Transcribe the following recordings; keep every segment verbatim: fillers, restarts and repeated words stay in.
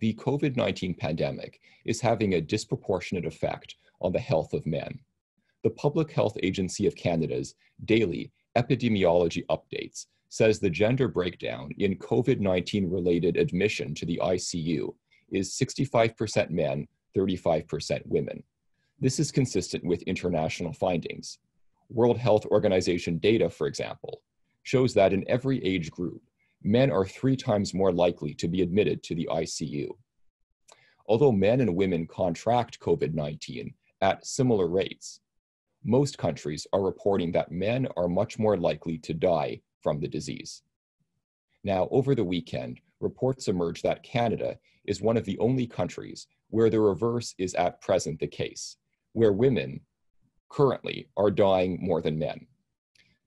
the COVID nineteen pandemic is having a disproportionate effect on the health of men. The Public Health Agency of Canada's daily epidemiology updates says the gender breakdown in COVID nineteen related admission to the I C U is sixty-five percent men, thirty-five percent women. This is consistent with international findings. World Health Organization data, for example, shows that in every age group, men are three times more likely to be admitted to the I C U. Although men and women contract COVID nineteen at similar rates, most countries are reporting that men are much more likely to die from the disease. Now, over the weekend, reports emerged that Canada is one of the only countries where the reverse is at present the case, where women currently are dying more than men.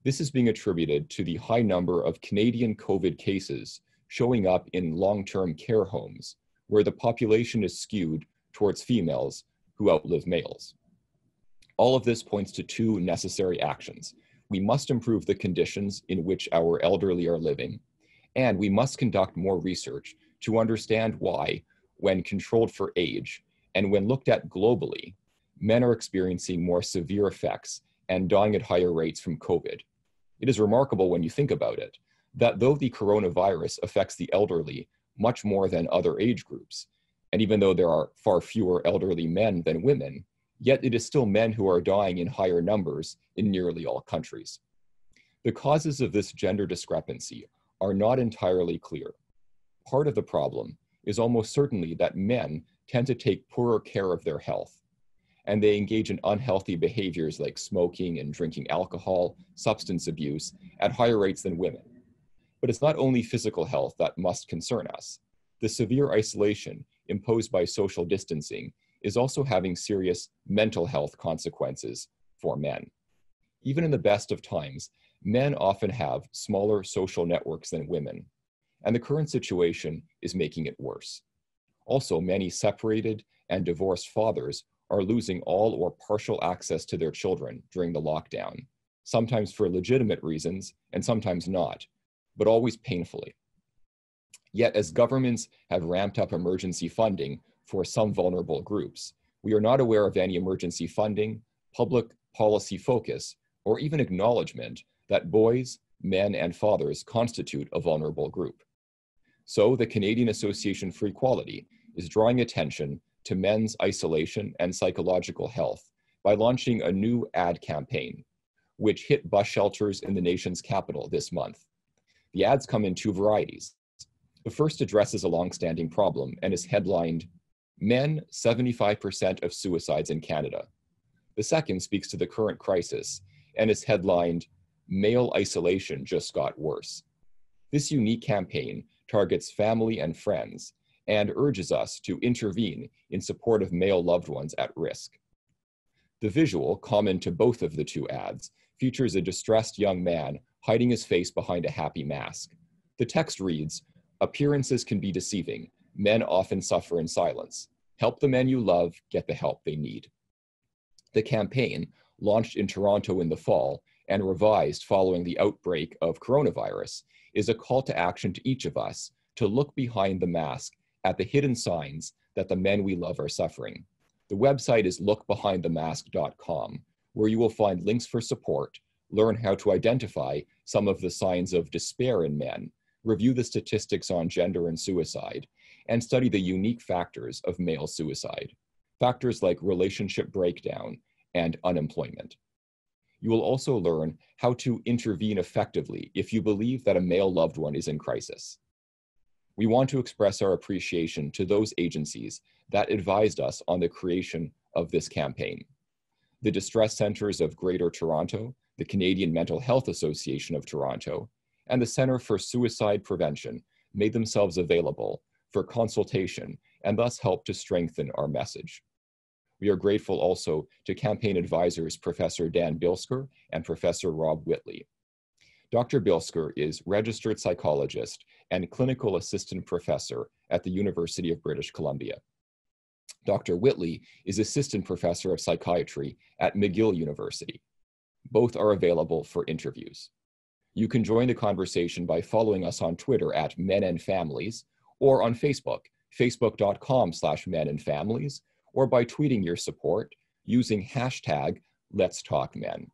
This is being attributed to the high number of Canadian COVID cases showing up in long-term care homes, where the population is skewed towards females who outlive males. All of this points to two necessary actions. We must improve the conditions in which our elderly are living, and we must conduct more research to understand why, when controlled for age, and when looked at globally, men are experiencing more severe effects and dying at higher rates from COVID. It is remarkable when you think about it, that though the coronavirus affects the elderly much more than other age groups, and even though there are far fewer elderly men than women, yet it is still men who are dying in higher numbers in nearly all countries. The causes of this gender discrepancy are not entirely clear. Part of the problem is almost certainly that men tend to take poorer care of their health, and they engage in unhealthy behaviors like smoking and drinking alcohol, substance abuse, at higher rates than women. But it's not only physical health that must concern us. The severe isolation imposed by social distancing is also having serious mental health consequences for men. Even in the best of times, men often have smaller social networks than women, and the current situation is making it worse. Also, many separated and divorced fathers are losing all or partial access to their children during the lockdown, sometimes for legitimate reasons and sometimes not, but always painfully. Yet, as governments have ramped up emergency funding for some vulnerable groups, we are not aware of any emergency funding, public policy focus, or even acknowledgement that boys, men, and fathers constitute a vulnerable group. So the Canadian Association for Equality is drawing attention to men's isolation and psychological health by launching a new ad campaign, which hit bus shelters in the nation's capital this month. The ads come in two varieties. The first addresses a long-standing problem and is headlined, "Men, seventy-five percent of suicides in Canada." The second speaks to the current crisis and is headlined, "Male isolation just got worse." This unique campaign targets family and friends and urges us to intervene in support of male loved ones at risk. The visual, common to both of the two ads, features a distressed young man hiding his face behind a happy mask. The text reads, "Appearances can be deceiving. Men often suffer in silence. Help the men you love get the help they need." The campaign, launched in Toronto in the fall and revised following the outbreak of coronavirus, is a call to action to each of us to look behind the mask at the hidden signs that the men we love are suffering. The website is look behind the mask dot com, where you will find links for support, learn how to identify some of the signs of despair in men, review the statistics on gender and suicide, and study the unique factors of male suicide, factors like relationship breakdown and unemployment. You will also learn how to intervene effectively if you believe that a male loved one is in crisis. We want to express our appreciation to those agencies that advised us on the creation of this campaign: the Distress Centers of Greater Toronto, the Canadian Mental Health Association of Toronto, and the Center for Suicide Prevention made themselves available for consultation and thus helped to strengthen our message. We are grateful also to campaign advisors Professor Dan Bilsker and Professor Rob Whitley. Doctor Bilsker is registered psychologist and clinical assistant professor at the University of British Columbia. Doctor Whitley is assistant professor of psychiatry at McGill University. Both are available for interviews. You can join the conversation by following us on Twitter at Men and Families or on Facebook facebook dot com slash men and families, or by tweeting your support using hashtag Let's Talk Men.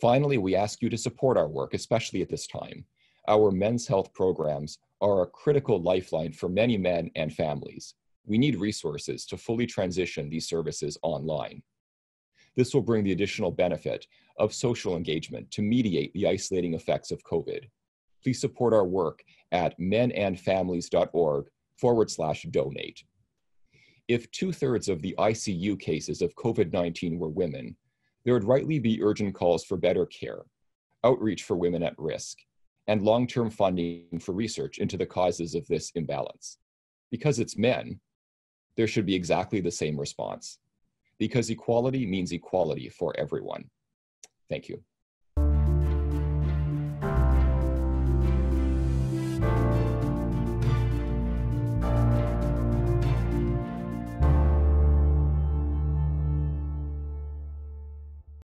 Finally, we ask you to support our work, especially at this time. Our men's health programs are a critical lifeline for many men and families. We need resources to fully transition these services online. This will bring the additional benefit of social engagement to mediate the isolating effects of COVID. Please support our work at menandfamilies dot org forward slash donate. If two-thirds of the I C U cases of COVID nineteen were women, there would rightly be urgent calls for better care, outreach for women at risk, and long-term funding for research into the causes of this imbalance. Because it's men, there should be exactly the same response. Because equality means equality for everyone. Thank you.